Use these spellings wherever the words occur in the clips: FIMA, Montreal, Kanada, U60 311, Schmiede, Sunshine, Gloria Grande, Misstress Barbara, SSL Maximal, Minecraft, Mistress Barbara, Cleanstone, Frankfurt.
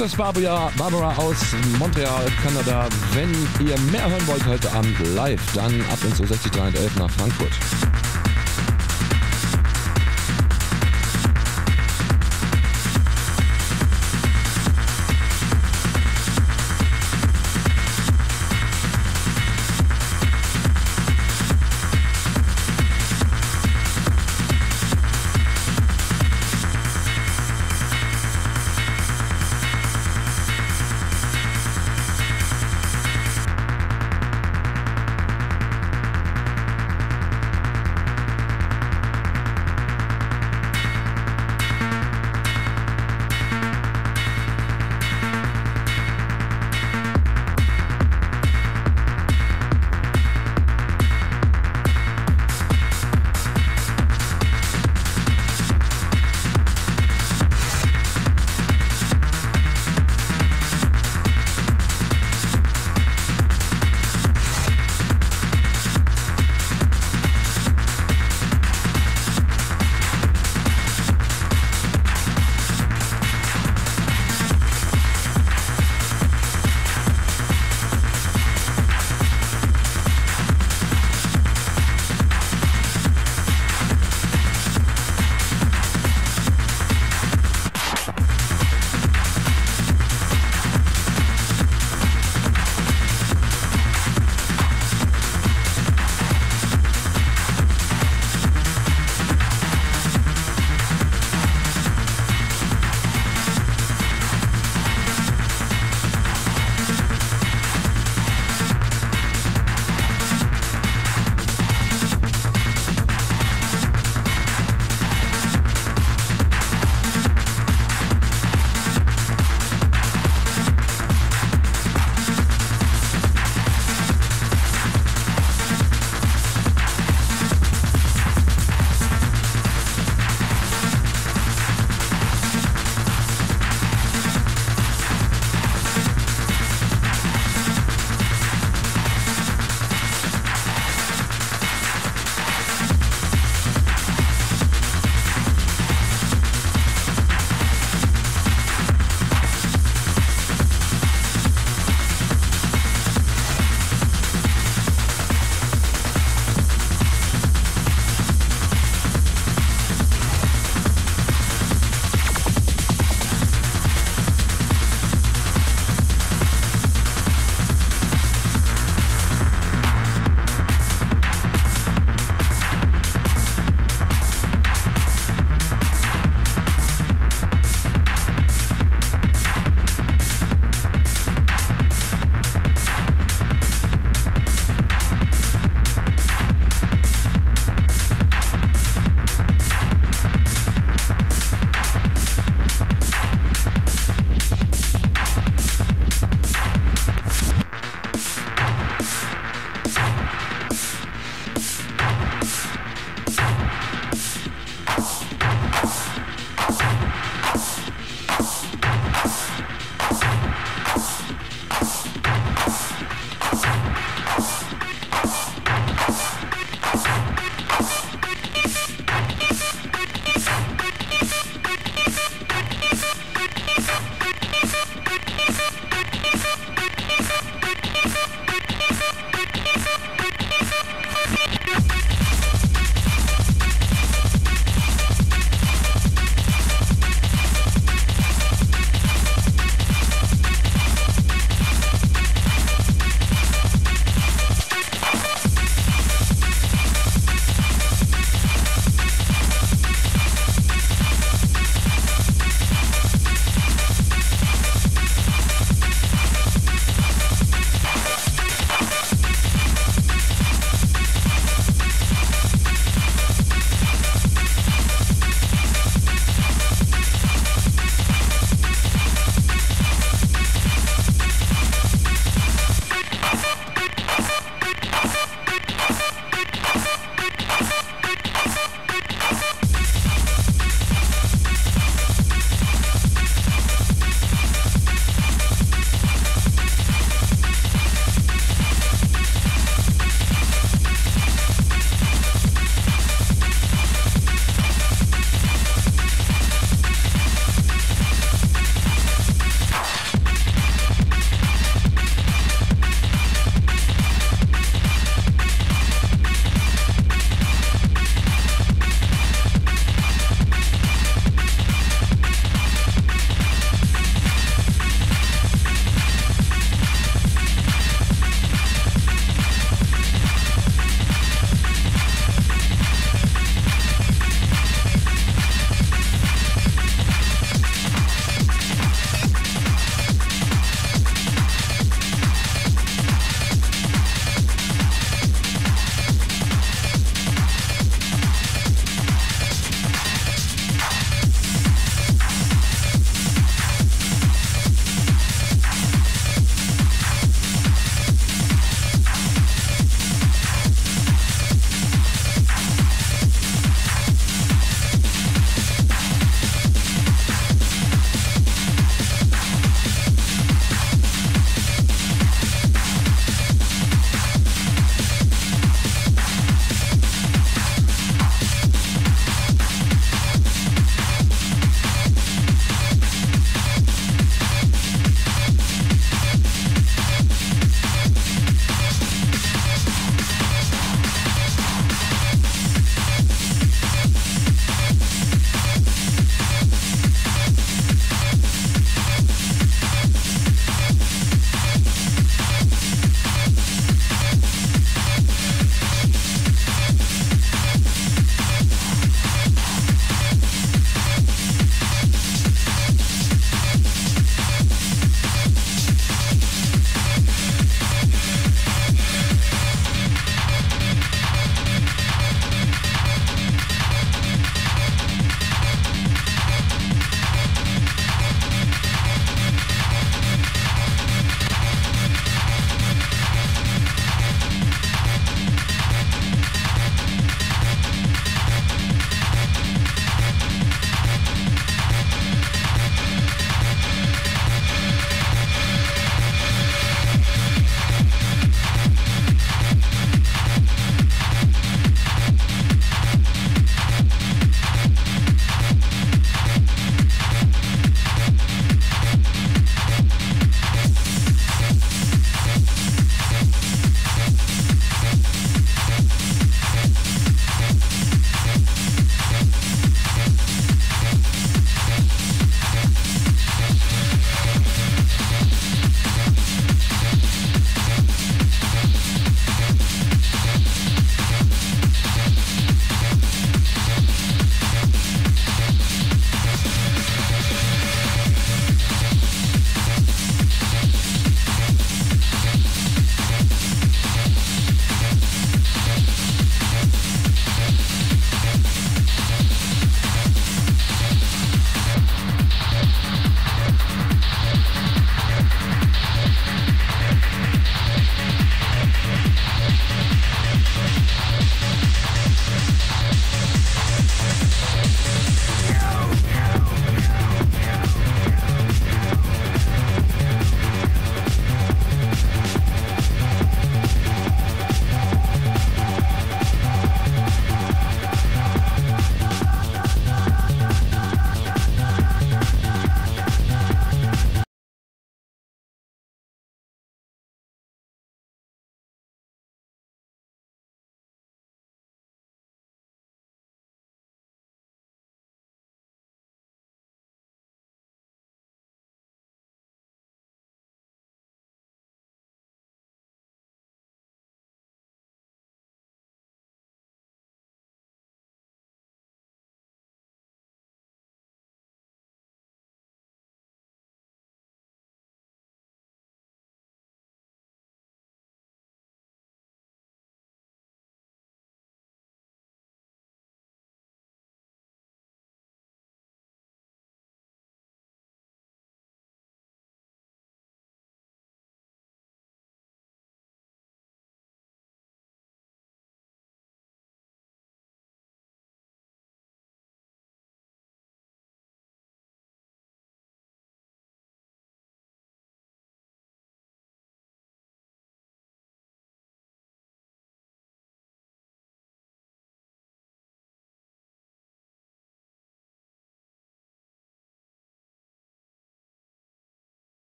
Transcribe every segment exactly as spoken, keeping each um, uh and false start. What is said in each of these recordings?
Mistress Barbara, Barbara aus Montreal, Kanada. Wenn ihr mehr hören wollt heute Abend live, dann ab ins U sechzig drei elf nach Frankfurt.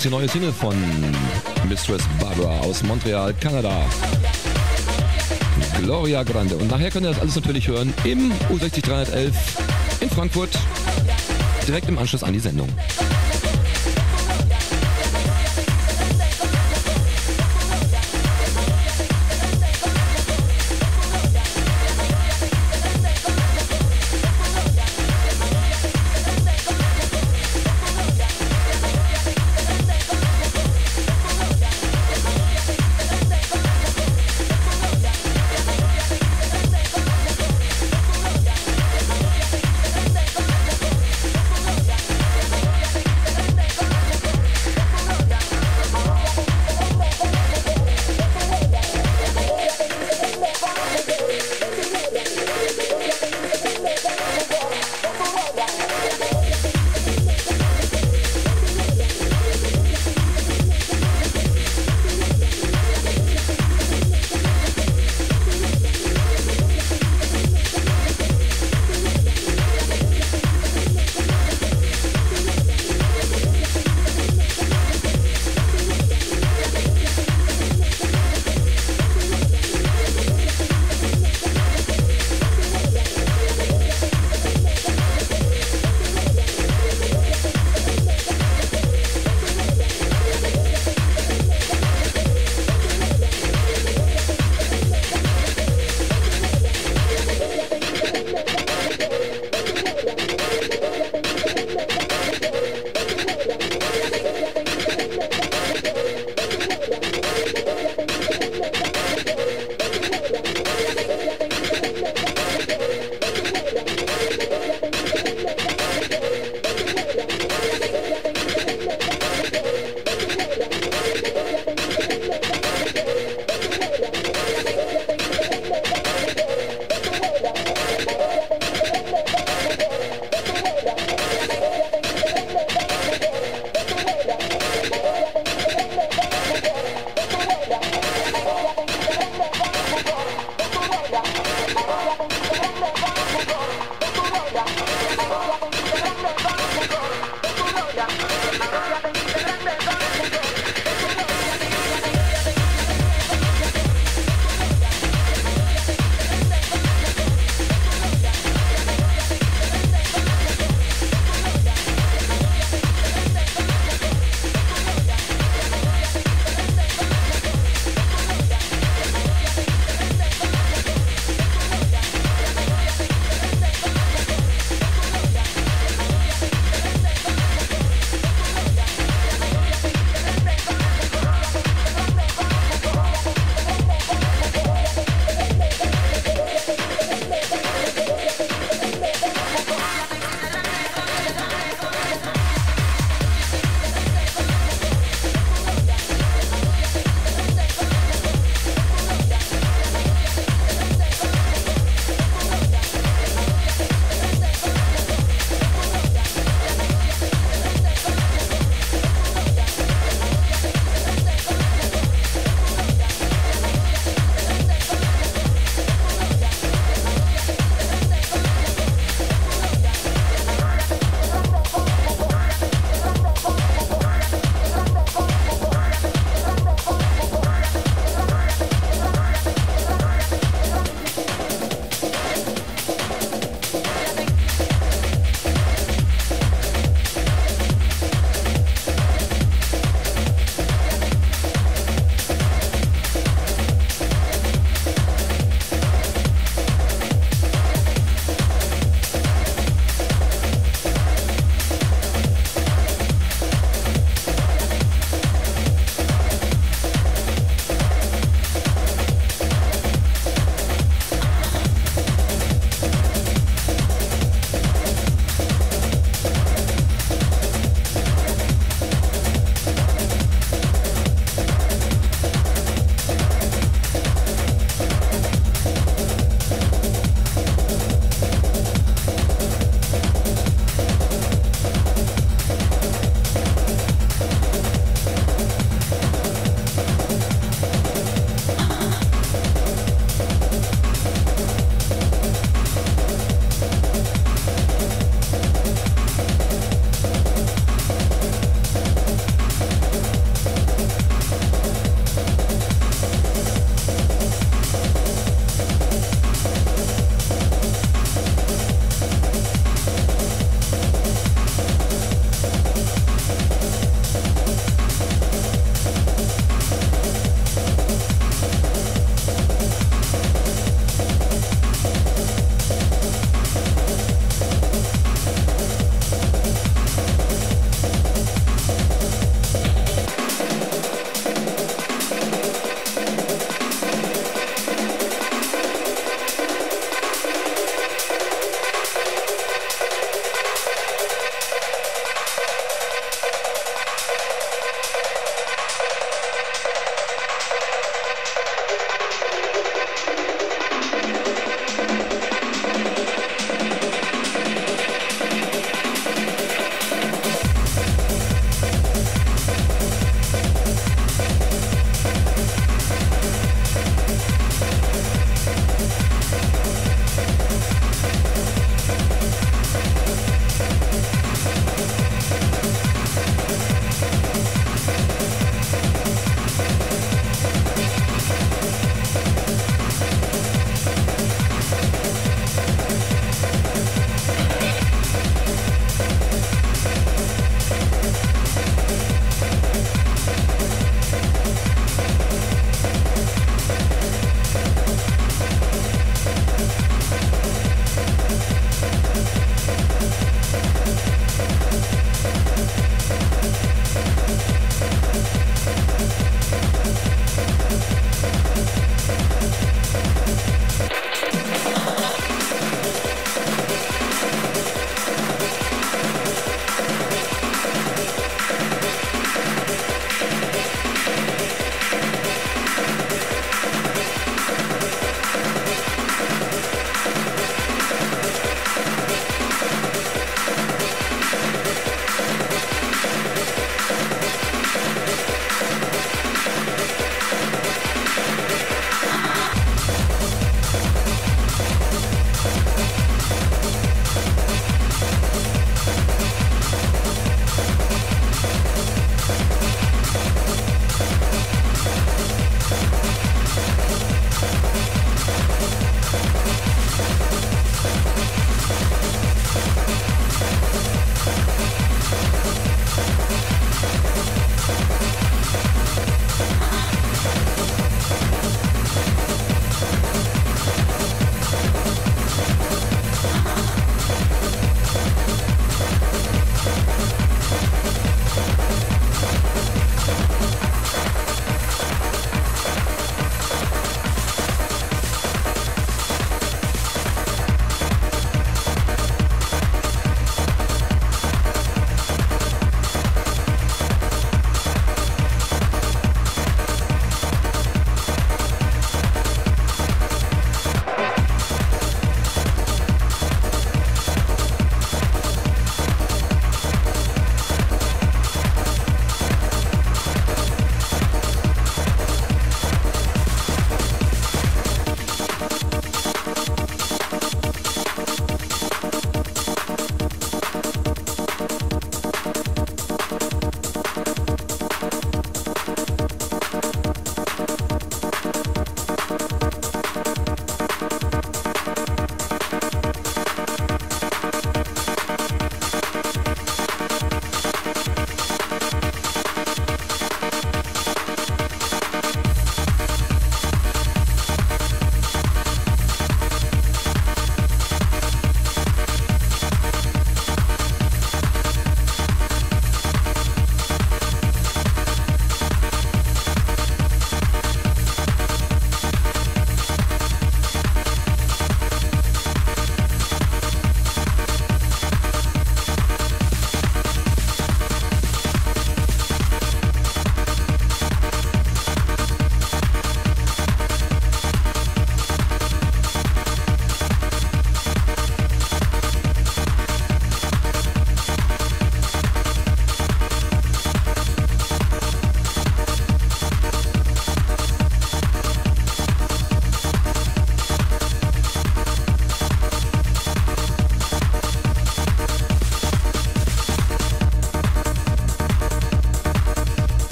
und die neue Single von Mistress Barbara aus Montreal, Kanada. Gloria Grande. Und nachher könnt ihr das alles natürlich hören im U sechzig dreihundertelf in Frankfurt, direkt im Anschluss an die Sendung.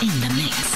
in the mix.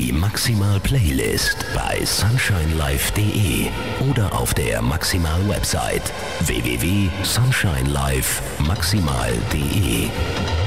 die Maximal-Playlist bei sunshine life punkt de oder auf der Maximal-Website w w w punkt sunshine life maximal punkt de.